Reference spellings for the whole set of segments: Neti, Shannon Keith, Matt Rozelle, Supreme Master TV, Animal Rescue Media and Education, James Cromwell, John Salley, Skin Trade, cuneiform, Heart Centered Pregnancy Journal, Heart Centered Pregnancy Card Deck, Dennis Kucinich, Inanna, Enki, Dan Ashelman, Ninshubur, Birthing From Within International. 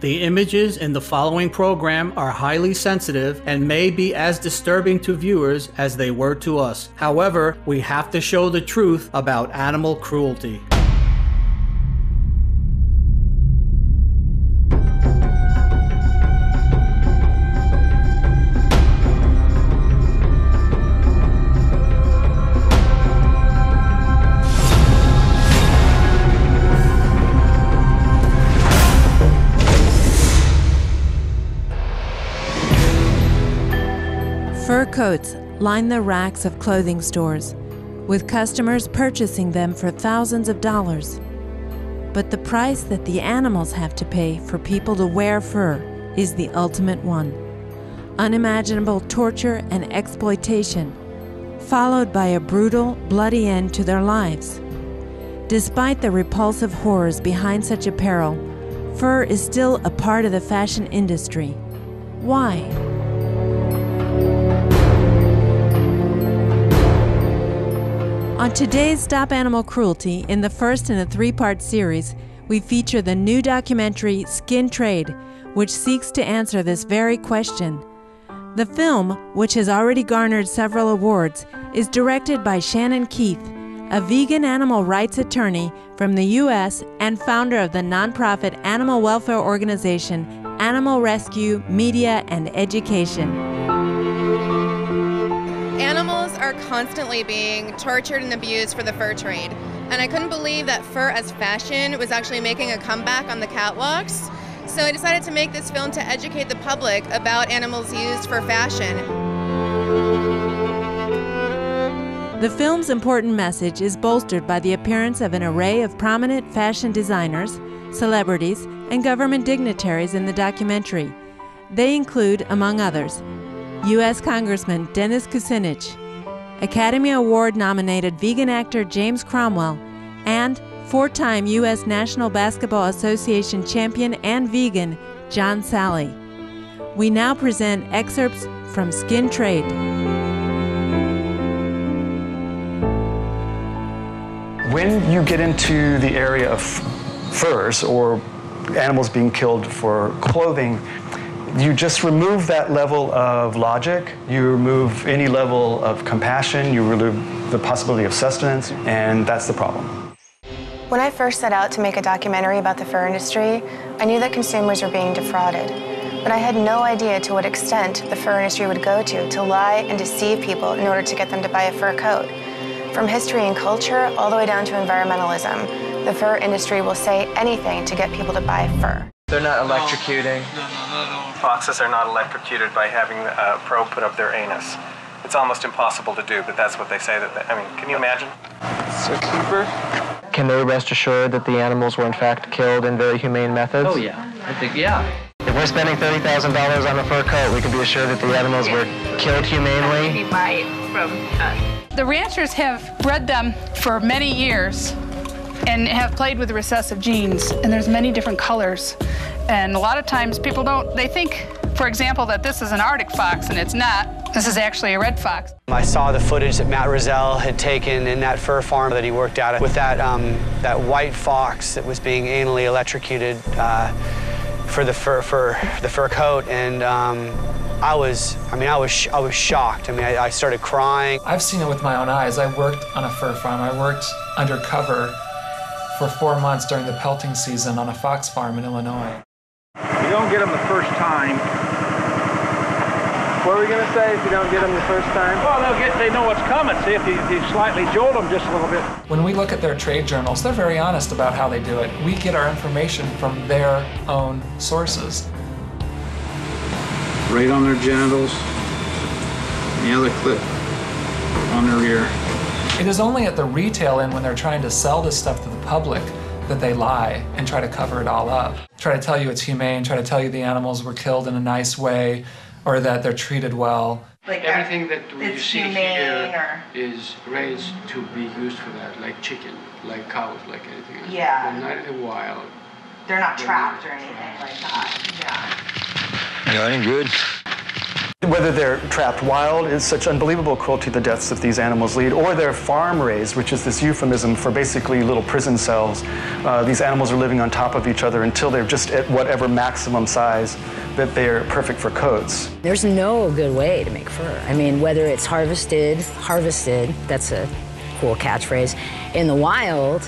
The images in the following program are highly sensitive and may be as disturbing to viewers as they were to us. However, we have to show the truth about animal cruelty. Fur coats line the racks of clothing stores, with customers purchasing them for thousands of dollars. But the price that the animals have to pay for people to wear fur is the ultimate one. Unimaginable torture and exploitation, followed by a brutal, bloody end to their lives. Despite the repulsive horrors behind such apparel, fur is still a part of the fashion industry. Why? On today's Stop Animal Cruelty, in the first in a three-part series, we feature the new documentary Skin Trade, which seeks to answer this very question. The film, which has already garnered several awards, is directed by Shannon Keith, a vegan animal rights attorney from the U.S. and founder of the nonprofit animal welfare organization Animal Rescue Media and Education. Animals are constantly being tortured and abused for the fur trade, and I couldn't believe that fur as fashion was actually making a comeback on the catwalks, so I decided to make this film to educate the public about animals used for fashion. The film's important message is bolstered by the appearance of an array of prominent fashion designers, celebrities, and government dignitaries in the documentary. They include, among others, U.S. Congressman Dennis Kucinich, Academy Award-nominated vegan actor James Cromwell, and four-time U.S. National Basketball Association champion and vegan John Salley. We now present excerpts from Skin Trade. When you get into the area of furs or animals being killed for clothing, you just remove that level of logic, you remove any level of compassion, you remove the possibility of sustenance, and that's the problem. When I first set out to make a documentary about the fur industry, I knew that consumers were being defrauded, but I had no idea to what extent the fur industry would go to lie and deceive people in order to get them to buy a fur coat. From history and culture all the way down to environmentalism, the fur industry will say anything to get people to buy fur. They're not electrocuting. No. Foxes are not electrocuted by having a probe put up their anus. It's almost impossible to do, but that's what they say. Can you imagine? It's a keeper. Can they rest assured that the animals were in fact killed in very humane methods? Oh yeah, I think yeah. If we're spending $30,000 on a fur coat, we can be assured that the animals were killed humanely. The ranchers have bred them for many years and have played with recessive genes, and there's many different colors. And a lot of times people don't, they think, for example, that this is an Arctic fox, and it's not. This is actually a red fox. I saw the footage that Matt Rozelle had taken in that fur farm that he worked out at with that white fox that was being anally electrocuted for the fur coat, and I was shocked. I started crying. I've seen it with my own eyes. I worked on a fur farm. I worked undercover for 4 months during the pelting season on a fox farm in Illinois. If you don't get them the first time, what are we going to say if you don't get them the first time? Well, they know what's coming. See, if you slightly jolt them just a little bit. When we look at their trade journals, they're very honest about how they do it. We get our information from their own sources. Right on their genitals, the other clip on their ear. It is only at the retail end when they're trying to sell this stuff to the public that they lie and try to cover it all up. Try to tell you it's humane, try to tell you the animals were killed in a nice way or that they're treated well. Like everything that you see here is raised to be used for that, like chicken, like cows, like anything else. Yeah. They're not in the wild. They're not trapped or anything like that. Yeah. You know, I ain't good. Whether they're trapped wild, is such unbelievable cruelty the deaths of these animals lead, or they're farm-raised, which is this euphemism for basically little prison cells. These animals are living on top of each other until they're just at whatever maximum size that they're perfect for coats. There's no good way to make fur. I mean, whether it's harvested, that's a cool catchphrase, in the wild,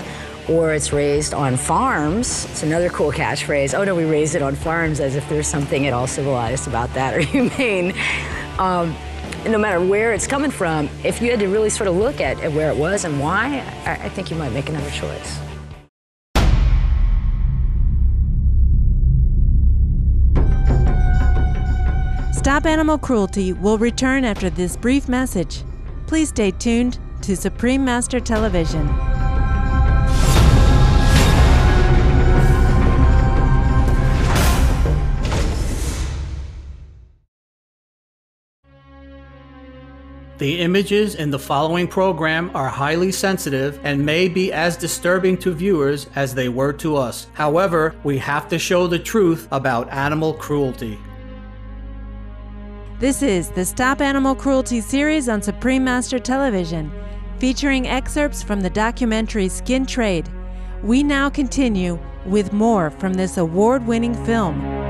or it's raised on farms. It's another cool catchphrase. Oh no, we raise it on farms, as if there's something at all civilized about that or humane. No matter where it's coming from, if you had to really sort of look at where it was and why, I think you might make another choice. Stop Animal Cruelty will return after this brief message. Please stay tuned to Supreme Master Television. The images in the following program are highly sensitive and may be as disturbing to viewers as they were to us. However, we have to show the truth about animal cruelty. This is the Stop Animal Cruelty series on Supreme Master Television, featuring excerpts from the documentary Skin Trade. We now continue with more from this award-winning film.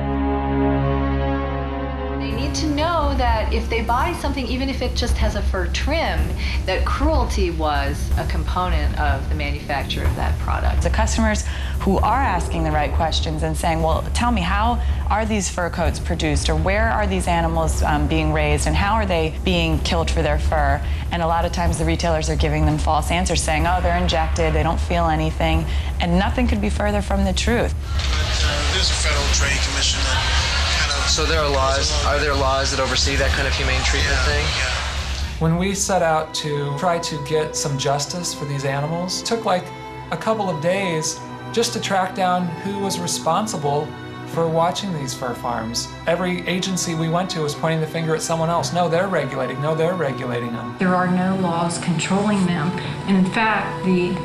To know that if they buy something, even if it just has a fur trim, that cruelty was a component of the manufacture of that product. The customers who are asking the right questions and saying, well, tell me, how are these fur coats produced, or where are these animals being raised, and how are they being killed for their fur? And a lot of times the retailers are giving them false answers, saying, oh, they're injected, they don't feel anything, and nothing could be further from the truth. There's a Federal Trade Commission that... So there are laws. Are there laws that oversee that kind of humane treatment thing? When we set out to try to get some justice for these animals, it took like a couple of days just to track down who was responsible for watching these fur farms. Every agency we went to was pointing the finger at someone else. No, they're regulating. No, they're regulating them. There are no laws controlling them. And in fact, the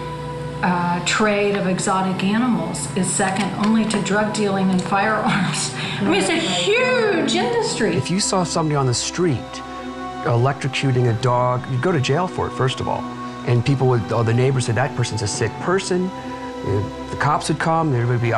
trade of exotic animals is second only to drug dealing and firearms. I mean, it's a huge industry. If you saw somebody on the street electrocuting a dog, you'd go to jail for it, first of all. And people would, the neighbors said, that person's a sick person. The cops would come, there would be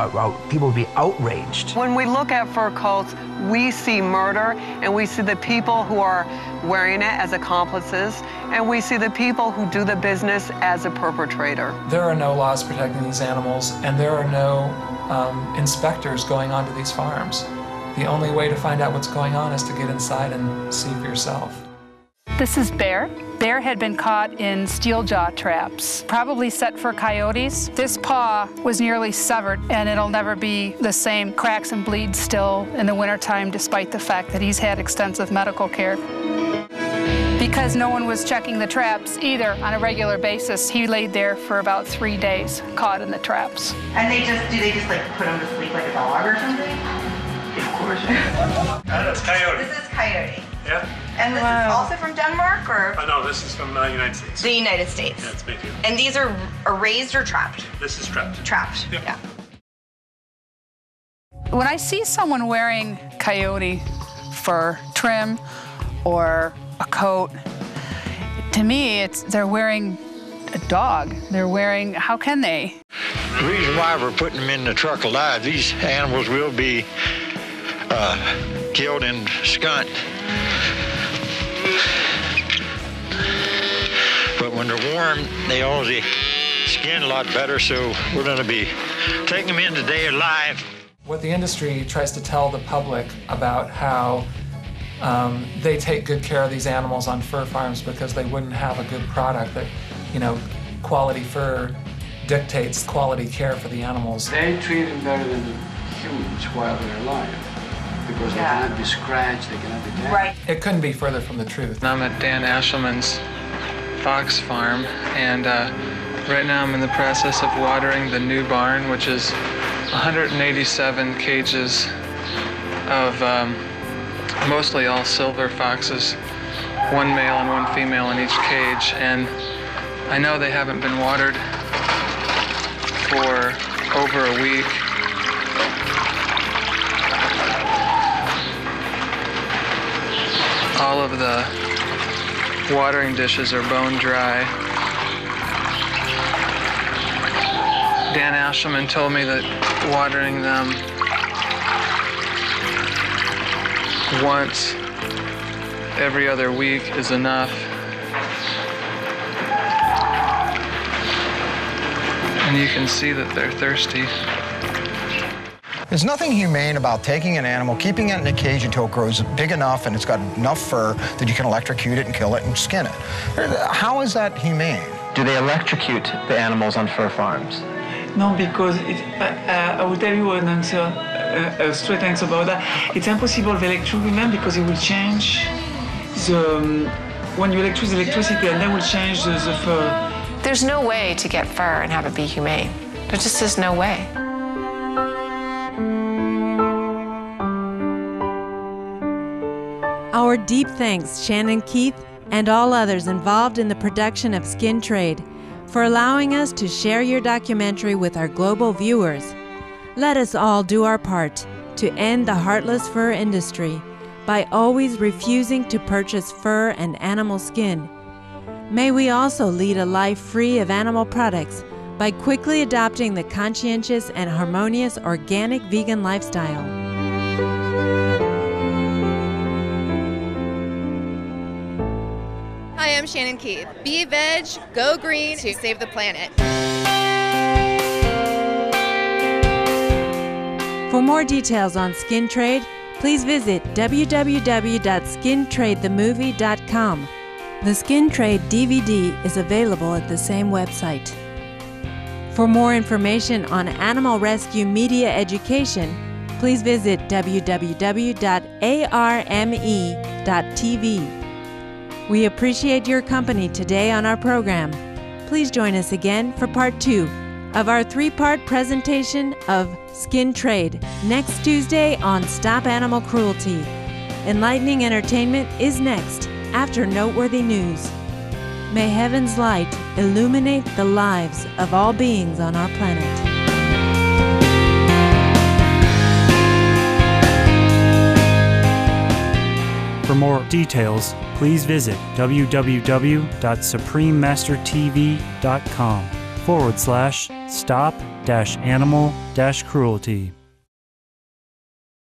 people would be outraged. When we look at fur coats, we see murder, and we see the people who are wearing it as accomplices, and we see the people who do the business as a perpetrator. There are no laws protecting these animals, and there are no inspectors going onto these farms. The only way to find out what's going on is to get inside and see for yourself. This is Bear. Bear had been caught in steel jaw traps, probably set for coyotes. This paw was nearly severed, and it'll never be the same. Cracks and bleeds still in the wintertime, despite the fact that he's had extensive medical care. Because no one was checking the traps either on a regular basis, he laid there for about 3 days, caught in the traps. And do they just like put him to sleep like a dog or something? Of course. That's coyote. This is coyote. Yeah. And this is also from Denmark, or? No, this is from the United States. The United States. Yeah, it's big here. And these are raised or trapped? This is trapped. Trapped, yep. Yeah. When I see someone wearing coyote fur trim or a coat, to me, it's they're wearing a dog. They're wearing, how can they? The reason why we're putting them in the truck alive, these animals will be killed and skunked. But when they're warm, they always skin a lot better, so we're going to be taking them in today alive. What the industry tries to tell the public about how they take good care of these animals on fur farms because they wouldn't have a good product, that, you know, quality fur dictates quality care for the animals. They treat them better than humans while they're alive. Because they cannot be scratched, they cannot be damaged. Right. It couldn't be further from the truth. I'm at Dan Ashelman's fox farm, and right now I'm in the process of watering the new barn, which is 187 cages of mostly all silver foxes, one male and one female in each cage. And I know they haven't been watered for over a week. all of the watering dishes are bone dry. Dan Ashelman told me that watering them once every other week is enough. And you can see that they're thirsty. There's nothing humane about taking an animal, keeping it in a cage until it grows big enough and it's got enough fur that you can electrocute it and kill it and skin it. How is that humane? Do they electrocute the animals on fur farms? No, because I will tell you an answer, a straight answer about that. It's impossible to electrocute them because it will change the... when you electrocute the electricity, and that will change the fur. There's no way to get fur and have it be humane. There just is no way. Our deep thanks, Shannon Keith and all others involved in the production of Skin Trade, for allowing us to share your documentary with our global viewers. Let us all do our part to end the heartless fur industry by always refusing to purchase fur and animal skin. May we also lead a life free of animal products by quickly adopting the conscientious and harmonious organic vegan lifestyle. Hi, I'm Shannon Keith. Be veg, go green to save the planet. For more details on Skin Trade, please visit www.skintradethemovie.com. The Skin Trade DVD is available at the same website. For more information on Animal Rescue Media Education, please visit www.arme.tv. We appreciate your company today on our program. Please join us again for part 2 of our 3-part presentation of Skin Trade next Tuesday on Stop Animal Cruelty. Enlightening Entertainment is next, after Noteworthy News. May heaven's light illuminate the lives of all beings on our planet. For more details, please visit www.suprememastertv.com/stop-animal-cruelty.